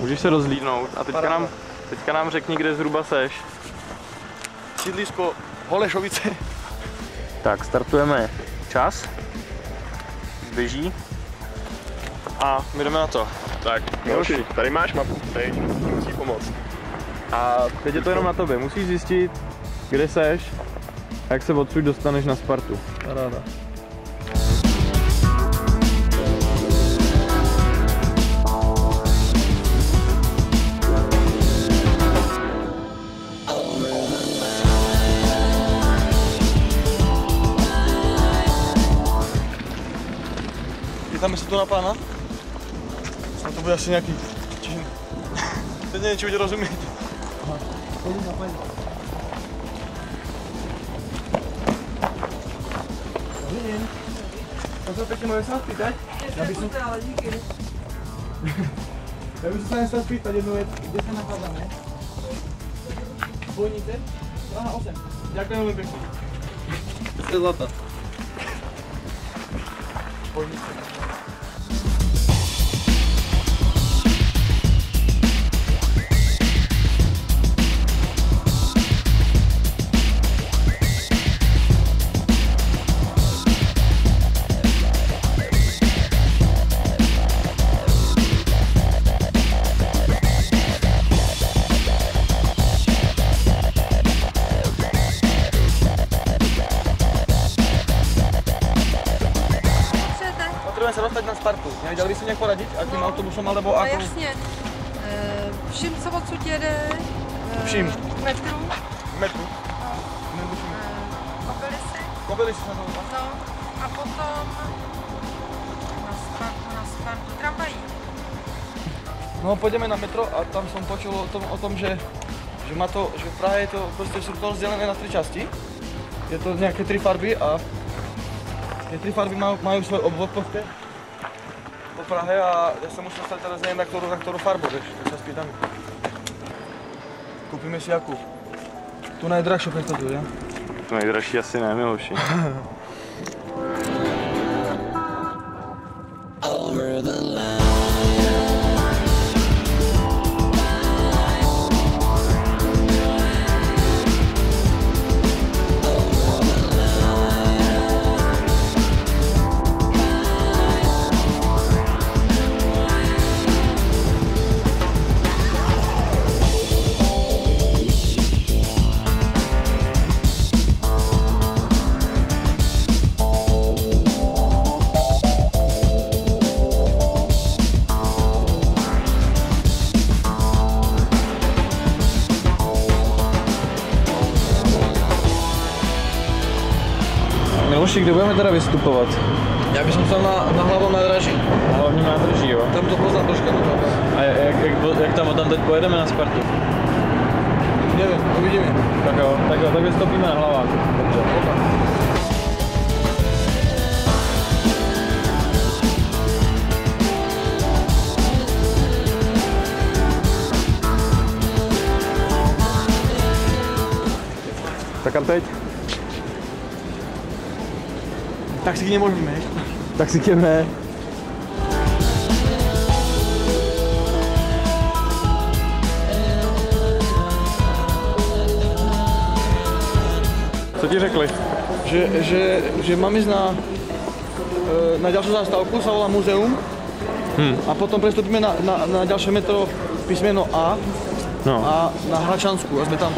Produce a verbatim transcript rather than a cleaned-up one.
Můžeš se rozhlídnout a teďka nám, teďka nám řekni, kde zhruba seš. Sídlisko Holešovice. Tak, startujeme čas. Běží. A my jdeme na to. Tak, Miloši, tady máš mapu, tady musí pomoct. A teď je to jenom na tobě, musíš zjistit, kde seš a jak se odsud dostaneš na Spartu. Paráda. Dáme se tu na pána? A to bude asi nějaký čin. Teď něčím bude rozumět. Aha, na pána. Dobrý den. Pozor, pěkně, můžu se vás pýtať? Já bych se... ale díky. Já bych se sám se vás pýtať jednu věc. Kde se nakladáme? Bojnice? Aha, osm. Děkujeme pěkně. Jste zlata. Bojnice. Se dostať na Spartu. Nevedel by si nejak poradiť, akým no, autobusom alebo no, ako? No jasne. E, všim, co odsud jede. E, všim. V metru. V metru? No. Kopili si. Kopili si na to. No. A potom na Spartu, na Spartu tramvají. No, pôjdeme na metro a tam som počul o tom, o tom že, že, má to, že v Prahe je to proste strukturálne rozdelené na tri časti. Je to nejaké tri farby a ty tři farby mají svůj obvod po Prahe a já se musím dostat teda nevím, na kterou, na kterou farbu, víš, tak se spýtám. Koupíme si jakou? Tu nejdražší představu, že? Tu nejdražší asi ne, Miloši. Kde budeme teda vystupovat? Já bych tam na, na hlavním nádraží. Na hlavním nádraží, jo? Tam to poznám trošku. A jak, jak, jak tam odtamtud pojedeme na Spartu? Nevím, uvidíme. Tak jo, tak jo, tak vystoupíme na hlavách. Dobře. Tak a teď? Tak si k nemůžeme. Tak si k ne. Co ti řekli? Že, že, že mám jít na, na další zastávku, se volá muzeum. Hmm. A potom přestoupíme na, na, na další metro písmeno A. No. A na Hradčanskou a jsme tam.